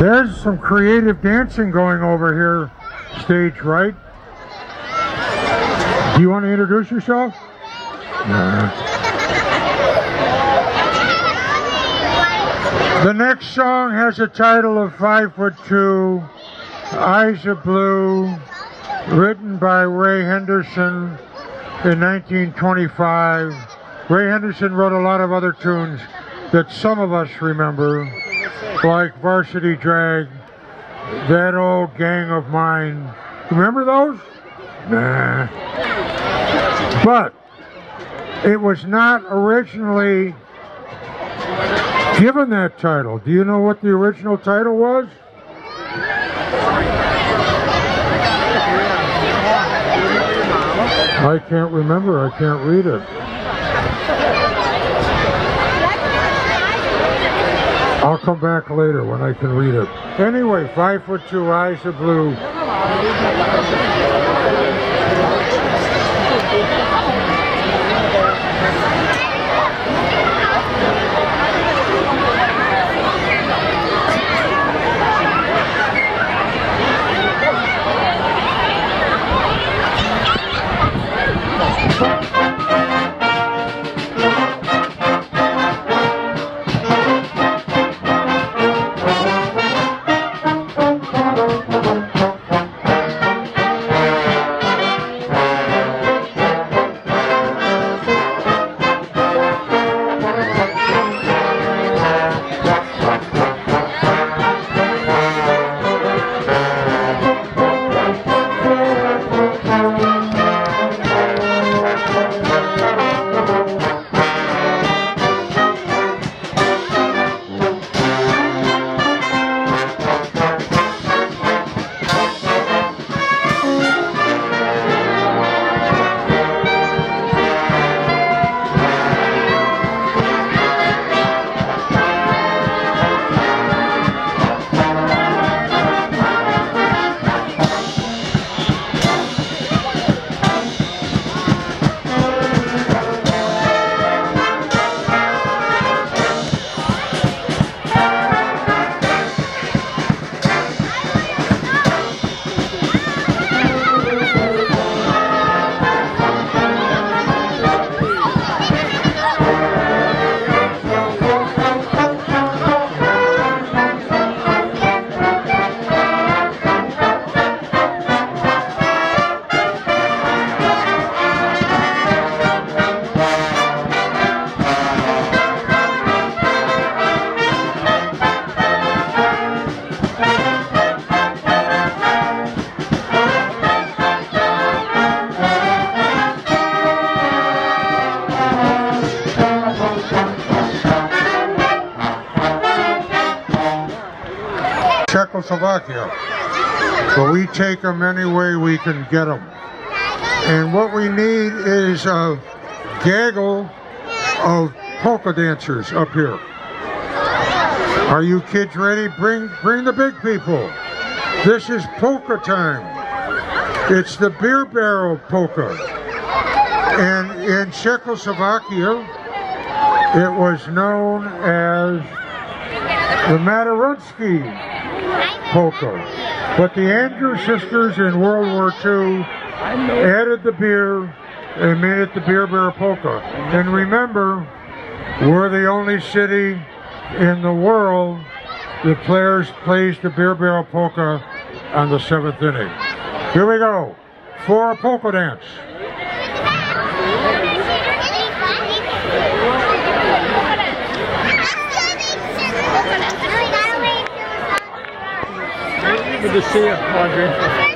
There's some creative dancing going over here, stage right. Do you want to introduce yourself? The next song has a title of 5'2", Eyes of Blue, written by Ray Henderson in 1925. Ray Henderson wrote a lot of other tunes that some of us remember, like Varsity Drag, That Old Gang of Mine. Remember those? Nah. But it was not originally given that title. Do you know what the original title was? I can't remember. I can't read it. I'll come back later when I can read it. Anyway, 5'2", Eyes of Blue. Slovakia, but we take them any way we can get them. And what we need is a gaggle of polka dancers up here. Are you kids ready? Bring the big people. This is polka time. It's the Beer Barrel Polka. And in Czechoslovakia, it was known as the Matarunsky polka. But the Andrews Sisters in World War II added the beer and made it the Beer Barrel Polka. And remember, we're the only city in the world that plays the Beer Barrel Polka on the 7th inning. Here we go for a polka dance. Good to see you, Audrey.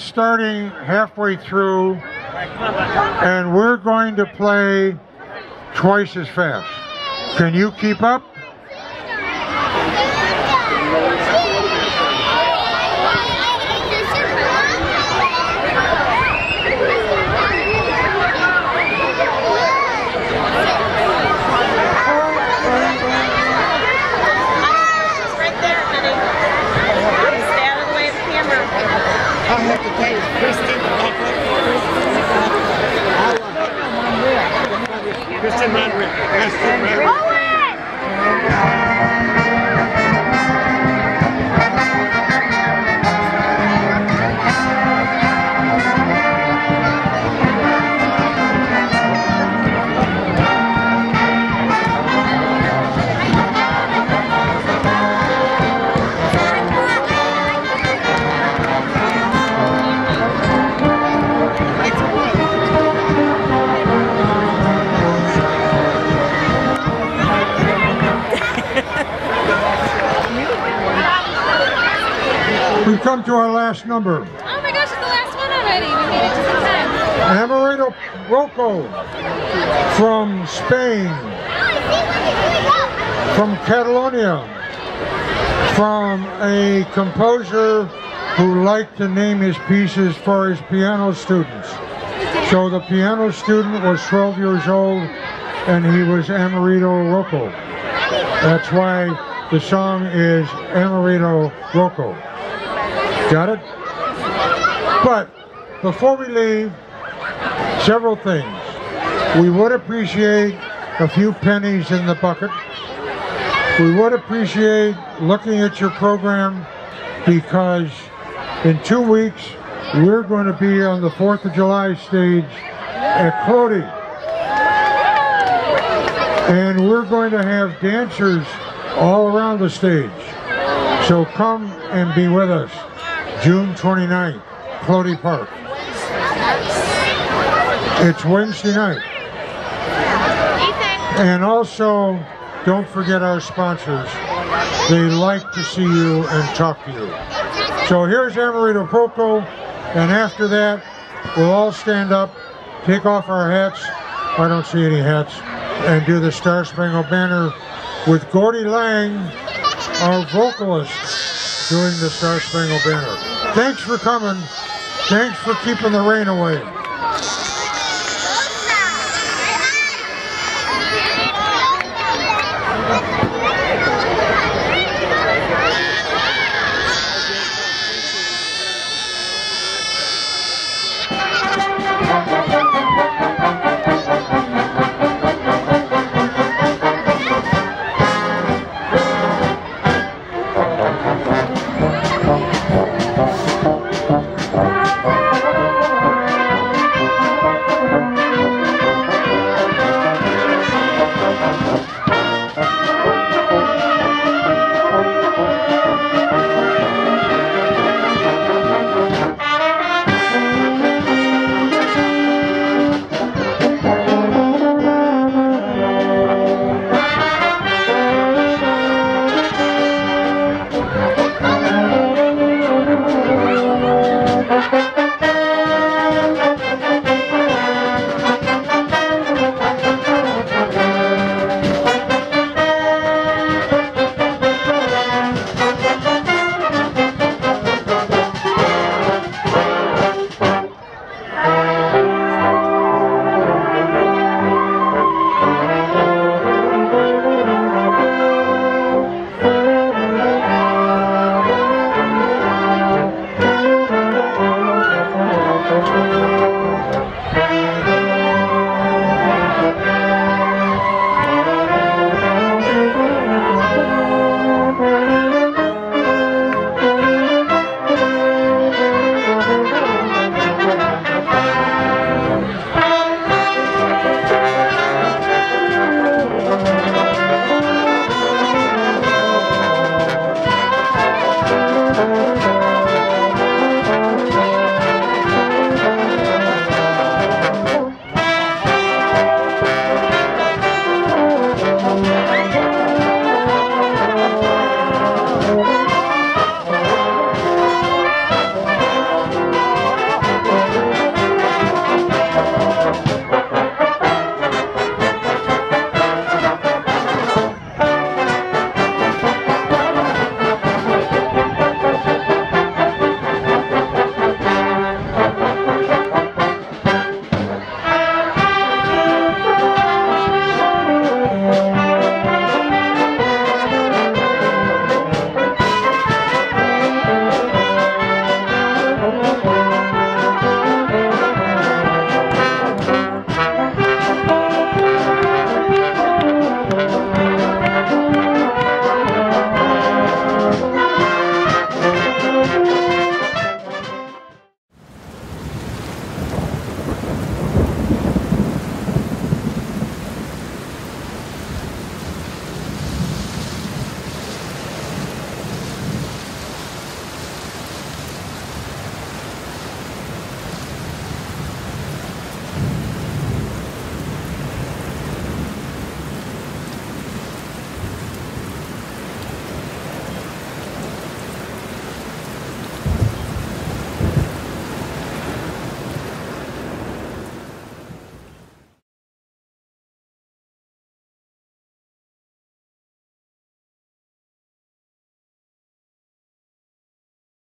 starting halfway through, and we're going to play twice as fast. Can you keep up? Kristen Roderick. Kristen Roderick. We've come to our last number. Oh my gosh, it's the last one already. We made it just in time. Amparito Roca from Spain, from Catalonia, from a composer who liked to name his pieces for his piano students. So the piano student was 12 years old and he was Amparito Roca. That's why the song is Amparito Roca. Got it? But before we leave, several things. We would appreciate a few pennies in the bucket. We would appreciate looking at your program, because in 2 weeks we're going to be on the 4th of July stage at Clody. And we're going to have dancers all around the stage. So come and be with us. June 29th, Clody Park. It's Wednesday night. And also, don't forget our sponsors. They like to see you and talk to you. So here's Amparito Roca, and after that, we'll all stand up, take off our hats, I don't see any hats, and do the Star Spangled Banner with Gordon E Lang, our vocalist, doing the Star Spangled Banner. Thanks for coming. Thanks for keeping the rain away.